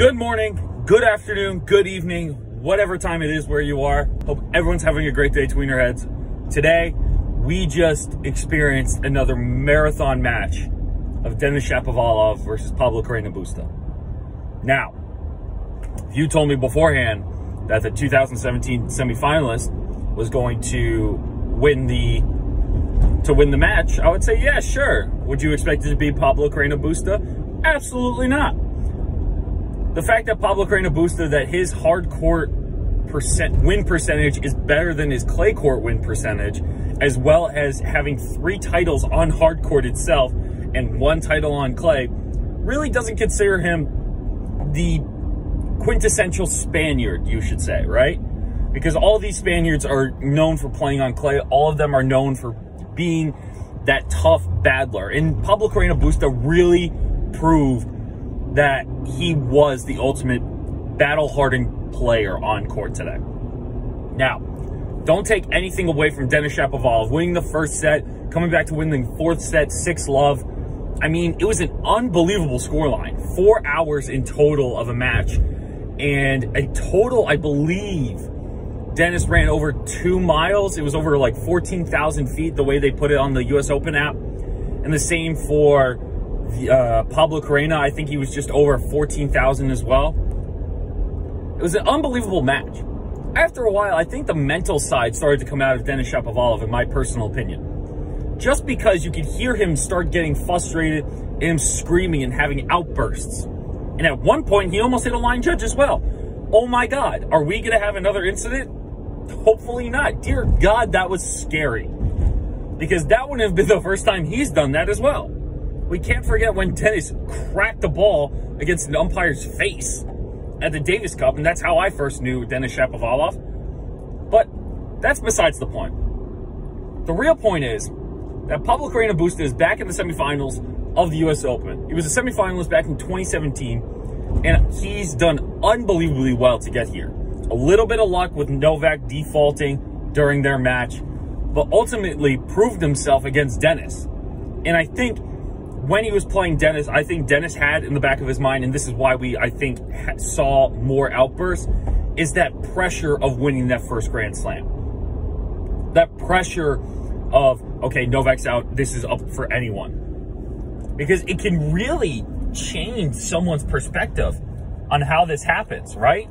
Good morning, good afternoon, good evening, whatever time it is where you are. Hope everyone's having a great day, tweener heads. Today, we just experienced another marathon match of Denis Shapovalov versus Pablo Carreño Busta. Now, if you told me beforehand that the 2017 semifinalist was going to win the match, I would say, yeah, sure. Would you expect it to be Pablo Carreño Busta? Absolutely not. The fact that Pablo Carreño Busta, that his hard court win percentage is better than his clay court win percentage, as well as having 3 titles on hard court itself and 1 title on clay, really doesn't consider him the quintessential Spaniard, you should say, right? Because all these Spaniards are known for playing on clay. All of them are known for being that tough battler. And Pablo Carreño Busta really proved that he was the ultimate battle-hardened player on court today. Now, don't take anything away from Denis Shapovalov winning the first set, coming back to win the fourth set, 6-love. I mean, it was an unbelievable scoreline. 4 hours in total of a match. And a total, I believe, Denis ran over 2 miles. It was over like 14,000 feet, the way they put it on the US Open app. And the same for Pablo Carreño. I think he was just over 14,000 as well. It was an unbelievable match. After a while, I think the mental side started to come out of Denis Shapovalov, in my personal opinion. Just because you could hear him start getting frustrated and him screaming and having outbursts. And at one point, he almost hit a line judge as well. Oh my God, are we going to have another incident? Hopefully not. Dear God, that was scary. Because that wouldn't have been the first time he's done that as well. We can't forget when Denis cracked the ball against an umpire's face at the Davis Cup, and that's how I first knew Denis Shapovalov. But that's besides the point. The real point is that Pablo Carreño Busta is back in the semifinals of the US Open. He was a semifinalist back in 2017, and he's done unbelievably well to get here. A little bit of luck with Novak defaulting during their match, but ultimately proved himself against Denis. And I think when he was playing Denis, I think Denis had in the back of his mind, and this is why we, I think, saw more outbursts, is that pressure of winning that first Grand Slam. That pressure of, okay, Novak's out, this is up for anyone. Because it can really change someone's perspective on how this happens, right?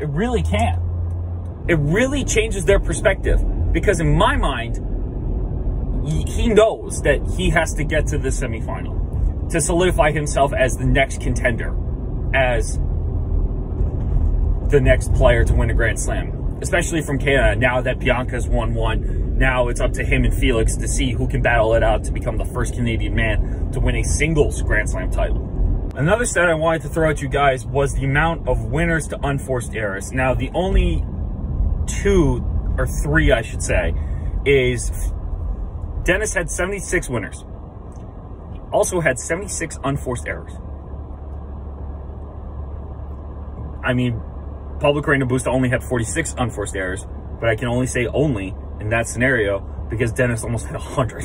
It really can. It really changes their perspective. Because in my mind, he knows that he has to get to the semifinal to solidify himself as the next contender, as the next player to win a Grand Slam, especially from Canada. Now that Bianca's won one, now it's up to him and Felix to see who can battle it out to become the first Canadian man to win a singles Grand Slam title. Another stat I wanted to throw at you guys was the amount of winners to unforced errors. Now, the only 2 or 3, I should say, is Denis had 76 winners. He also had 76 unforced errors. I mean, Pablo Carreño Busta only had 46 unforced errors, but I can only say only in that scenario because Denis almost had 100.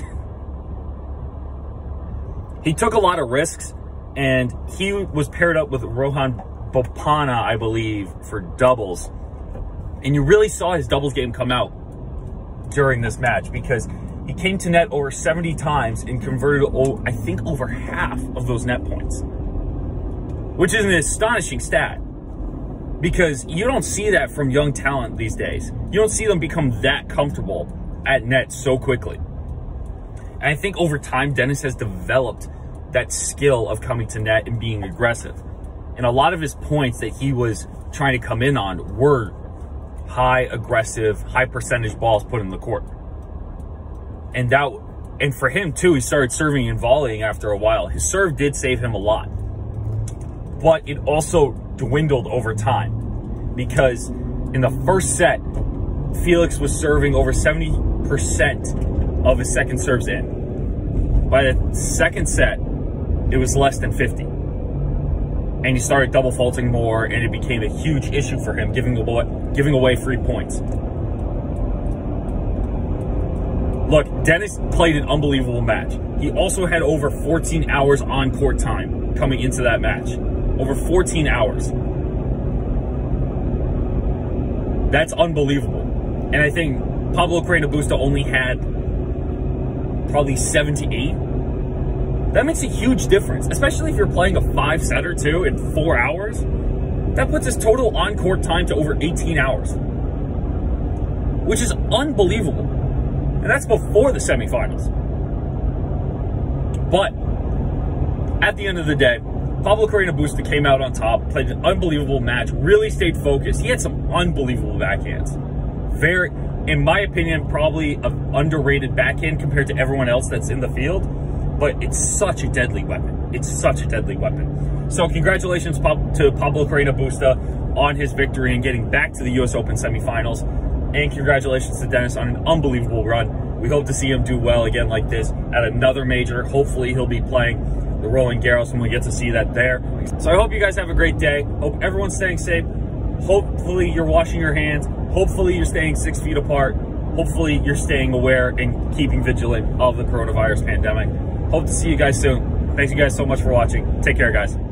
He took a lot of risks, and he was paired up with Rohan Bopana, I believe, for doubles. And you really saw his doubles game come out during this match because he came to net over 70 times and converted, I think, over half of those net points, which is an astonishing stat because you don't see that from young talent these days. You don't see them become that comfortable at net so quickly. And I think over time, Denis has developed that skill of coming to net and being aggressive. And a lot of his points that he was trying to come in on were high, aggressive, high percentage balls put in the court. And for him, too, he started serving and volleying after a while. His serve did save him a lot. But it also dwindled over time. Because in the first set, Felix was serving over 70% of his second serves in. By the second set, it was less than 50. And he started double faulting more, and it became a huge issue for him, giving away free points. Look, Denis played an unbelievable match. He also had over 14 hours on court time coming into that match. over 14 hours. That's unbelievable. And I think Pablo Carreño Busta only had probably 78. That makes a huge difference, especially if you're playing a 5-setter too in 4 hours. That puts his total on-court time to over 18 hours, which is unbelievable. And that's before the semifinals. But at the end of the day, Pablo Carreño Busta came out on top, played an unbelievable match, really stayed focused. He had some unbelievable backhands. Very, in my opinion, probably an underrated backhand compared to everyone else that's in the field. But it's such a deadly weapon. It's such a deadly weapon. So congratulations to Pablo Carreño Busta on his victory and getting back to the US Open semifinals. And congratulations to Denis on an unbelievable run. We hope to see him do well again like this at another major. Hopefully he'll be playing the Roland Garros and we get to see that there. So I hope you guys have a great day. Hope everyone's staying safe. Hopefully you're washing your hands. Hopefully you're staying 6 feet apart. Hopefully you're staying aware and keeping vigilant of the coronavirus pandemic. Hope to see you guys soon. Thanks you guys so much for watching. Take care, guys.